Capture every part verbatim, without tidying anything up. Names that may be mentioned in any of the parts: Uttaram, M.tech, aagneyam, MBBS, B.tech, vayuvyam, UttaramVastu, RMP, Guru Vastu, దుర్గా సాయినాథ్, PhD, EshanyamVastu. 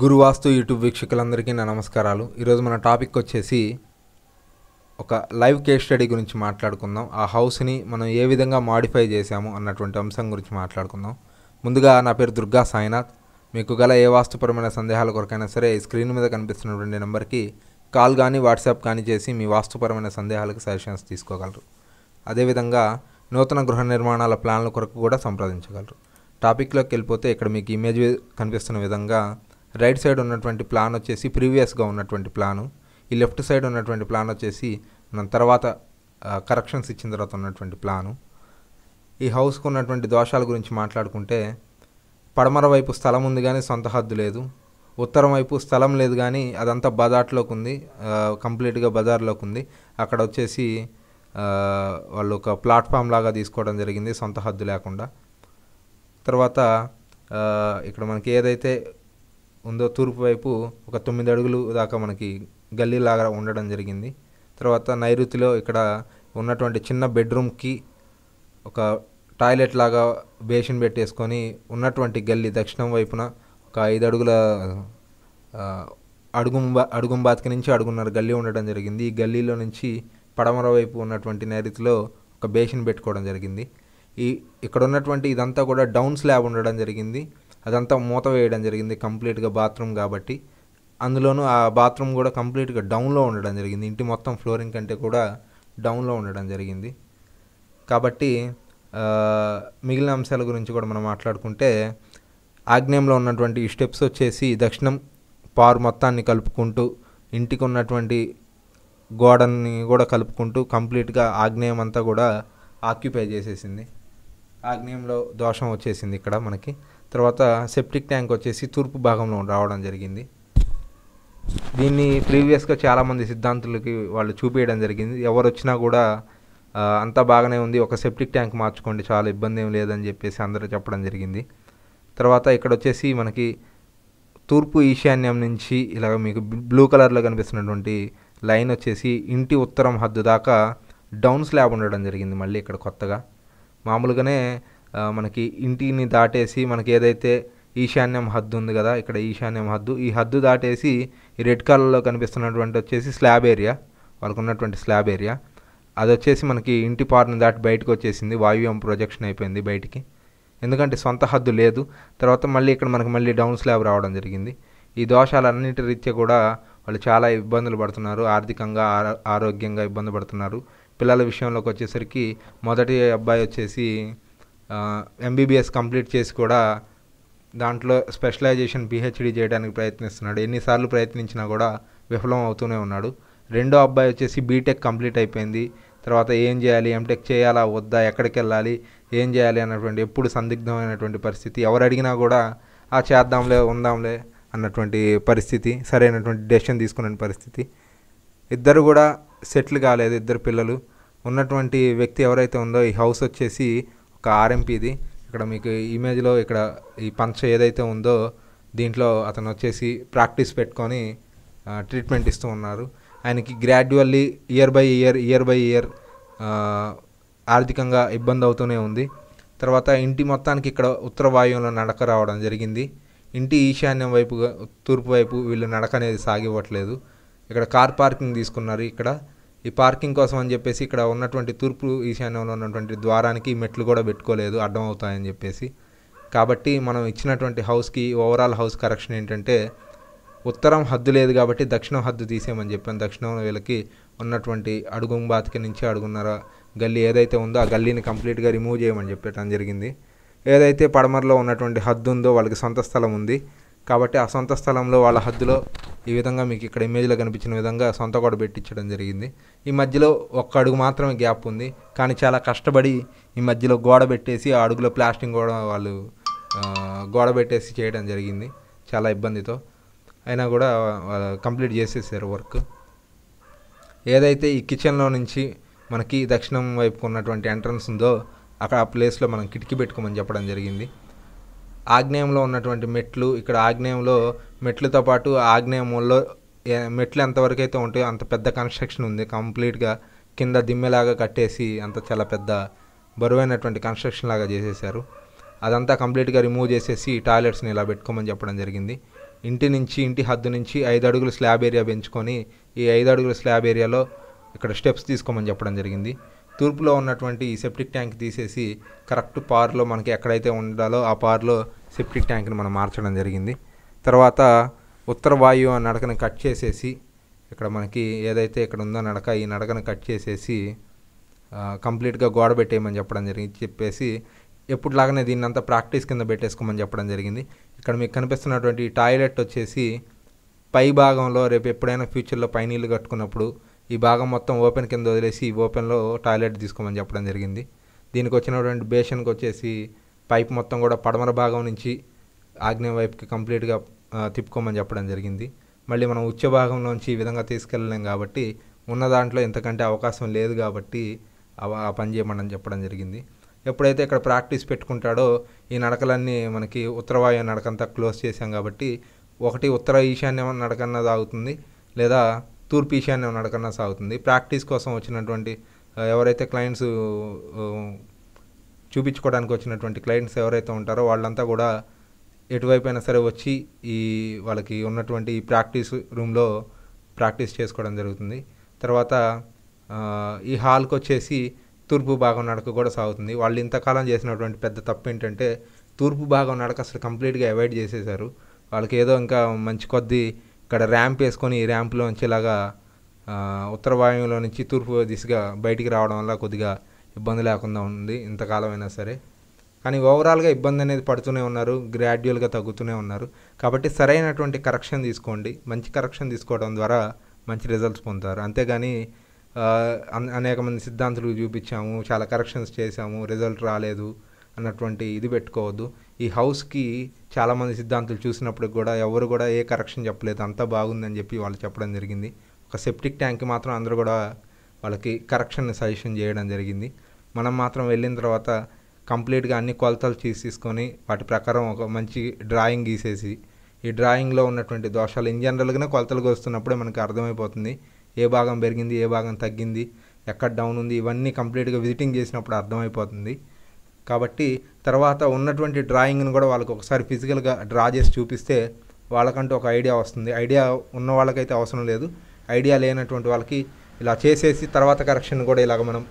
Guru Vastu YouTube వీక్షకులందరికీ నా నమస్కారాలు ఈ రోజు మన టాపిక్ వచ్చేసి ఒక లైవ్ కేస్ స్టడీ గురించి మాట్లాడుకుందాం ఆ హౌస్ ని మనం ఏ విధంగా మోడిఫై చేశాము అన్నటువంటి అంశం గురించి మాట్లాడుకుందాం ముందుగా నా పేరు దుర్గా సాయినాథ్ మీకు గల ఏ వాస్తుపరమైన సందేహాల కొరకైనా సరే స్క్రీన్ మీద కనిపిస్తున్నటువంటి నంబర్ కి కాల్ గాని వాట్సాప్ గాని చేసి మీ వాస్తుపరమైన సందేహాలకు సజెషన్స్ తీసుకోగలరు అదే విధంగా నూతన గృహ నిర్మాణాల ప్లాన్ల కొరకు కూడా సంప్రదించగలరు టాపిక్ లోకి వెళ్ళిపోతే ఇక్కడ మీకు ఇమేజ్ కనిపిస్తున్న విధంగా Right side on twenty plan of chessy, previous go on twenty plan. Left side on twenty plan of chessy, Nantaravata uh, corrections ichindrath on twenty plan. E house con twenty doshal gurinchi matladukunte, Padamara vaipu stalam undi gaani sonta haddu ledu, Uttaram vaipu stalam ledu gaani, adanta bazarlo kundi, uh, complete ga bazarlo kundi, akkada vachesi uh, vallu oka platform laga teesukodam jarigindi sonta haddu lekunda. Tarvata uh, ikkada manaki edaithe ఉందో తూర్పు వైపు ఒక తొమ్మిది అడుగులు దాకా మనకి గల్లీ లాగా ఉండడం జరిగింది తర్వాత నైరుతిలో ఇక్కడ ఉన్నటువంటి చిన్న బెడ్ రూమ్ కి ఒక టాయిలెట్ లాగా బేసిన్ పెట్టేసుకొని ఉన్నటువంటి గల్లీ దక్షిణం వైపున ఒక ఐదు అడుగుల అడుగుంబ అడుగుంబాతికి నుంచి అడుగున్నర గల్లీ ఉండడం జరిగింది ఈ గల్లీలో నుంచి పడమర వైపు ఉన్నటువంటి నైరుతిలో ఒక బేసిన్ పెట్టుకోవడం జరిగింది ఈ ఇక్కడ ఉన్నటువంటి ఇదంతా కూడా డౌన్ స్లాబ్ ఉండడం జరిగింది అదంతా మోత వేయడం జరిగింది కంప్లీట్ గా బాత్రూమ్ కాబట్టి అందులోనూ ఆ బాత్రూమ్ కూడా కంప్లీట్ గా డౌన్ లో ఉండడం జరిగింది ఇంటి మొత్తం ఫ్లోరింగ్ కంటే కూడా డౌన్ లో ఉండడం జరిగింది కాబట్టి మిగిలిన అంశాల గురించి కూడా మనం మాట్లాడుకుంటే ఆగ్నేయంలో ఉన్నటువంటి ఈ స్టెప్స్ వచ్చేసి దక్షిణం పార్ మొత్తాన్ని కలుపుకుంటూ ఇంటికి ఉన్నటువంటి గోడని కూడా కలుపుకుంటూ కంప్లీట్ గా ఆగ్నేయం అంతా కూడా ఆక్యుపై చేసేసింది ఆగ్నేయంలో దోషం వచ్చేసింది ఇక్కడ మనకి తర్వాత సెప్టిక్ ట్యాంక్ వచ్చేసి తూర్పు భాగంలో రావడం జరిగింది దీన్ని ప్రీవియస్ గా చాలా మంది సిద్ధాంతులకు వాళ్ళు చూపించడం జరిగింది ఎవరు వచ్చినా కూడా అంత బాగానే ఉంది ఒక సెప్టిక్ ట్యాంక్ మార్చుకోండి చాలా ఇబ్బంది ఏమీ లేదని చెప్పేసి అందరూ చెప్పడం జరిగింది తర్వాత ఇక్కడ వచ్చేసి మనకి తూర్పు ఈశాన్యం నుంచి ఇలా మీకు బ్లూ కలర్ లో కనిపిస్తున్నటువంటి లైన్ వచ్చేసి ఇంటి ఉత్తరం హద్దు దాకా డౌన్ స్లాబ్ ఉండడం జరిగింది మళ్ళీ ఇక్కడ కొత్తగా మామూలుగానే మనకి ఇంటిని దాటేసి మనకి ఏదైతే ఈశాన్యం హద్దు ఉంది కదా ఇక్కడ ఈశాన్యం హద్దు ఈ హద్దు దాటేసి ఈ రెడ్ కలర్ లో కనిపిస్తున్నటువంటి వచ్చేసి స్లాబ్ ఏరియా వాళ్ళకు ఉన్నటువంటి స్లాబ్ ఏరియా అది వచ్చేసి మనకి ఇంటి పార్ని దాటి బయటికి వచ్చేసింది వాయువ్యం ప్రొజెక్షన్ అయిపోయింది బయటికి ఎందుకంటే సొంత హద్దు లేదు తర్వాత మళ్ళీ ఇక్కడ మనకి మళ్ళీ డౌన్ స్లాబ్ రావడం జరిగింది ఈ దోషాలన్నిటి రీత్యా కూడా వాళ్ళు చాలా ఇబ్బందులు పడుతున్నారు ఆర్థికంగా ఆరోగ్యంగా ఇబ్బంది పడుతున్నారు పిల్లల విషయంలోకి వచ్చేసరికి మొదటి అబ్బాయి వచ్చేసి M B B S complete చేసి కూడా దాంట్లో స్పెషలైజేషన్ P H D చేయడానికి ప్రయత్నిస్తున్నాడు ఎన్నిసార్లు ప్రయత్నించినా కూడా విఫలం అవుతూనే ఉన్నాడు రెండో అబ్బాయి వచ్చేసి B.tech కంప్లీట్ అయిపోయింది తర్వాత ఏం చేయాలి M.tech చేయాలా వద్దా ఎక్కడికి వెళ్ళాలి ఏం చేయాలి అన్నటువంటి ఎప్పుడు సందిగ్ధమైనటువంటి పరిస్థితి ఎవరు అడిగినా కూడా ఆ చేద్దాంలే ఉందాంలే అన్నటువంటి పరిస్థితి సరైనటువంటి డెసిషన్ తీసుకునే పరిస్థితి ఇద్దరు కూడా సెటిల్ కాలేదు ఇద్దరు పిల్లలు ఉన్నటువంటి వ్యక్తి ఎవరైతే ఉందో ఈ హౌస్ వచ్చేసి ఒక R M P ఇది ఇక్కడ మీకు ఇమేజ్ లో ఇక్కడ ఈ పంచ ఏదైతే ఉందో దీంట్లో అతను వచ్చేసి ప్రాక్టీస్ పెట్టుకొని ట్రీట్మెంట్ ఇస్తూ ఉన్నారు ఆయనకి gradually year by year year by year ఆర్థికంగా ఇబ్బంది అవుతూనే ఉంది తర్వాత ఇంటి మొత్తానికి ఇక్కడ ఉత్తర వాయువ్యంలో నడక రావడం జరిగింది ఇంటి ఈశాన్యం వైపు తూర్పు వైపు వీళ్ళు నడక అనేది సాగివ్వట్లేదు ఇక్కడ కార్ పార్కింగ్ తీసుకున్నారు ఇక్కడ ఈ పార్కింగ్ కోసం అని చెప్పేసి ఇక్కడ ఉన్నటువంటి తూర్పు ఈశాన్యంలో ఉన్నటువంటి ద్వారానికి మెట్లు కూడా పెట్టుకోలేదు అడ్డం అవుతాయని చెప్పేసి కాబట్టి మనం ఇచ్చినటువంటి హౌస్ కి ఓవరాల్ హౌస్ కరెక్షన్ ఏంటంటే ఉత్తరం హద్దు లేదు కాబట్టి దక్షిణం హద్దు తీసేయమని చెప్పాను దక్షిణం వీళ్ళకి ఉన్నటువంటి అడుగుంబాతికి నుంచి అడుగున్నర గల్లీ ఏదైతే ఉందో ఆ గల్లీని కంప్లీట్ గా రిమూవ్ చేయమని చెప్పడం జరిగింది ఏదైతే పడమరలో ఉన్నటువంటి హద్దు ఉందో వాళ్ళకి సొంత స్థలం ఉంది కాబట్టి ఆ సొంత స్థలంలో వాళ్ళ హద్దులో ఈ విధంగా మీకు ఇక్కడ ఇమేజ్ లో కనిపించిన విధంగా సొంత గోడ పెట్టించడం జరిగింది ఈ మధ్యలో ఒక్క అడుగు మాత్రమే గ్యాప్ ఉంది కానీ చాలా కష్టపడి ఈ మధ్యలో గోడ పెట్టేసి ఆ అడుగులో ప్లాస్టింగ్ గోడ వాళ్ళు గోడ పెట్టేసి చేయడం జరిగింది చాలా ఇబ్బందితో అయినా కూడా కంప్లీట్ చేసేసారు వర్క్ ఏదైతే ఈ కిచెన్ లో నుంచి మనకి దక్షిణం వైపుకు ఉన్నటువంటి ఎంట్రన్స్ ఉందో అక్కడ ఆ ప్లేస్ లో మనం కిటికీ పెట్టుకోమని చెప్పడం జరిగింది ఆగ్నేయంలో ఉన్నటువంటి మెట్లు ఇక్కడ ఆగ్నేయంలో మెట్లతో పాటు ఆగ్నేయంలో మెట్లు ఎంతవరకు అయితే ఉంటాయో అంత పెద్ద కన్స్ట్రక్షన్ ఉంది కంప్లీట్గా కింద దిమ్మెలాగా కట్టేసి అంత చాలా పెద్ద బరువైనటువంటి కన్స్ట్రక్షన్ లాగా చేసేసారు అదంతా కంప్లీట్గా రిమూవ్ చేసేసి టాయిలెట్స్ని ఇలా పెట్టుకోమని చెప్పడం జరిగింది ఇంటి నుంచి ఇంటి హద్దు నుంచి ఐదు అడుగుల స్లాబ్ ఏరియా పెంచుకొని ఈ ఐదు అడుగుల స్లాబ్ ఏరియాలో ఇక్కడ స్టెప్స్ తీసుకోమని చెప్పడం జరిగింది. తూర్పులో ఉన్నటువంటి ఈ సెప్టిక్ ట్యాంక్ తీసేసి కరెక్ట్ పార్లో మనకి ఎక్కడైతే ఉండాలో ఆ పార్లో సెప్టిక్ ట్యాంక్ని మనం మార్చడం జరిగింది. తర్వాత ఉత్తర వాయువు నడకను కట్ చేసేసి ఇక్కడ మనకి ఏదైతే ఇక్కడ ఉందో నడక ఈ నడకను కట్ చేసేసి కంప్లీట్గా గోడ పెట్టేయమని చెప్పడం జరిగింది. చెప్పేసి ఎప్పుడులాగానే దీన్ని అంతా ప్రాక్టీస్ కింద పెట్టేసుకోమని చెప్పడం జరిగింది. ఇక్కడ మీకు కనిపిస్తున్నటువంటి టాయిలెట్ వచ్చేసి పై భాగంలో రేపు ఎప్పుడైనా ఫ్యూచర్లో పై నీళ్ళు కట్టుకున్నప్పుడు ఈ భాగం మొత్తం ఓపెన్ కింద వదిలేసి ఈ ఓపెన్లో టాయిలెట్ తీసుకోమని చెప్పడం జరిగింది. దీనికి వచ్చినటువంటి బేషన్కి వచ్చేసి పైప్ మొత్తం కూడా పడమర భాగం నుంచి ఆగ్నేయ వైపుకి కంప్లీట్గా తిప్పుకోమని చెప్పడం జరిగింది. మళ్ళీ మనం ఉచ్చ భాగంలోంచి ఈ విధంగా తీసుకెళ్ళలేం కాబట్టి ఉన్న దాంట్లో ఇంతకంటే అవకాశం లేదు కాబట్టి ఆ పని చేయమని చెప్పడం జరిగింది. ఎప్పుడైతే ఇక్కడ ప్రాక్టీస్ పెట్టుకుంటాడో ఈ నడకలన్నీ మనకి ఉత్తరవాయు నడకంతా క్లోజ్ చేశాం కాబట్టి ఒకటి ఉత్తర ఈశాన్యం నడకన్నా సాగుతుంది లేదా తూర్పు ఈశాన్యం నడకన్నా సాగుతుంది. ప్రాక్టీస్ కోసం వచ్చినటువంటి ఎవరైతే క్లయింట్స్ చూపించుకోవడానికి వచ్చినటువంటి క్లయింట్స్ ఎవరైతే ఉంటారో వాళ్ళంతా కూడా ఎటువైపు అయినా సరే వచ్చి ఈ వాళ్ళకి ఉన్నటువంటి ప్రాక్టీస్ రూమ్లో ప్రాక్టీస్ చేసుకోవడం జరుగుతుంది. తర్వాత ఈ హాల్కి వచ్చేసి తూర్పు భాగం నడక కూడా సాగుతుంది. వాళ్ళు ఇంతకాలం చేసినటువంటి పెద్ద తప్పు ఏంటంటే తూర్పు భాగం నడక అసలు కంప్లీట్గా అవాయిడ్ చేసేశారు. వాళ్ళకి ఏదో ఇంకా మంచి కొద్దీ ఇక్కడ ర్యాంప్ వేసుకొని ఈ ర్యాంప్లోంచి ఇలాగా ఉత్తర వాయువులో నుంచి తూర్పు దిశగా బయటికి రావడం వల్ల కొద్దిగా ఇబ్బంది లేకుండా ఉంది ఇంతకాలం అయినా సరే. కానీ ఓవరాల్గా ఇబ్బంది అనేది పడుతూనే ఉన్నారు, గ్రాడ్యువల్గా తగ్గుతూనే ఉన్నారు. కాబట్టి సరైనటువంటి కరెక్షన్ తీసుకోండి, మంచి కరెక్షన్ తీసుకోవడం ద్వారా మంచి రిజల్ట్స్ పొందుతారు. అంతేగాని అనేక మంది సిద్ధాంతులు చూపించాము, చాలా కరెక్షన్స్ చేసాము, రిజల్ట్ రాలేదు అన్నటువంటి ఇది పెట్టుకోవద్దు. ఈ హౌస్కి చాలామంది సిద్ధాంతులు చూసినప్పుడు కూడా ఎవరు కూడా ఏ కరెక్షన్ చెప్పలేదు, అంతా బాగుందని చెప్పి వాళ్ళు చెప్పడం జరిగింది. ఒక సెప్టిక్ ట్యాంక్ మాత్రం అందరూ కూడా వాళ్ళకి కరెక్షన్ సజెషన్ చేయడం జరిగింది. మనం మాత్రం వెళ్ళిన తర్వాత కంప్లీట్గా అన్ని కొలతలు తీసుకొని వాటి ప్రకారం ఒక మంచి డ్రాయింగ్ గీసేసి ఈ డ్రాయింగ్లో ఉన్నటువంటి దోషాలు ఇన్ జనరల్గానే కొలతలు వస్తున్నప్పుడే మనకు అర్థమైపోతుంది ఏ భాగం పెరిగింది ఏ భాగం తగ్గింది ఎక్కడ డౌన్ ఉంది, ఇవన్నీ కంప్లీట్గా విజిటింగ్ చేసినప్పుడు అర్థమైపోతుంది. కాబట్టి తర్వాత ఉన్నటువంటి డ్రాయింగ్ను కూడా వాళ్ళకి ఒకసారి ఫిజికల్గా డ్రా చేసి చూపిస్తే వాళ్ళకంటూ ఒక ఐడియా వస్తుంది. ఐడియా ఉన్న వాళ్ళకైతే అవసరం లేదు, ఐడియా లేనటువంటి వాళ్ళకి ఇలా చేసేసి తర్వాత కరెక్షన్ కూడా ఇలాగ మనం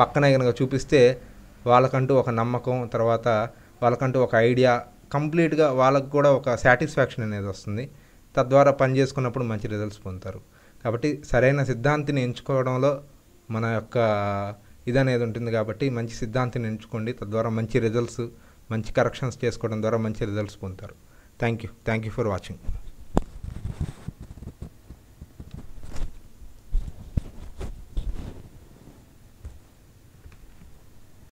పక్కనే కనుక చూపిస్తే వాళ్ళకంటూ ఒక నమ్మకం, తర్వాత వాళ్ళకంటూ ఒక ఐడియా, కంప్లీట్గా వాళ్ళకు కూడా ఒక సాటిస్ఫాక్షన్ అనేది వస్తుంది. తద్వారా పని చేసుకున్నప్పుడు మంచి రిజల్ట్స్ పొందుతారు. కాబట్టి సరైన సిద్ధాంతిని ఎంచుకోవడంలో మన యొక్క ఇదనేది ఉంటుంది. కాబట్టి మంచి సిద్ధాంతిని ఎంచుకోండి, తద్వారా మంచి రిజల్ట్స్, మంచి కరెక్షన్స్ చేసుకోవడం ద్వారా మంచి రిజల్ట్స్ పొందుతారు. Thank you thank you for watching.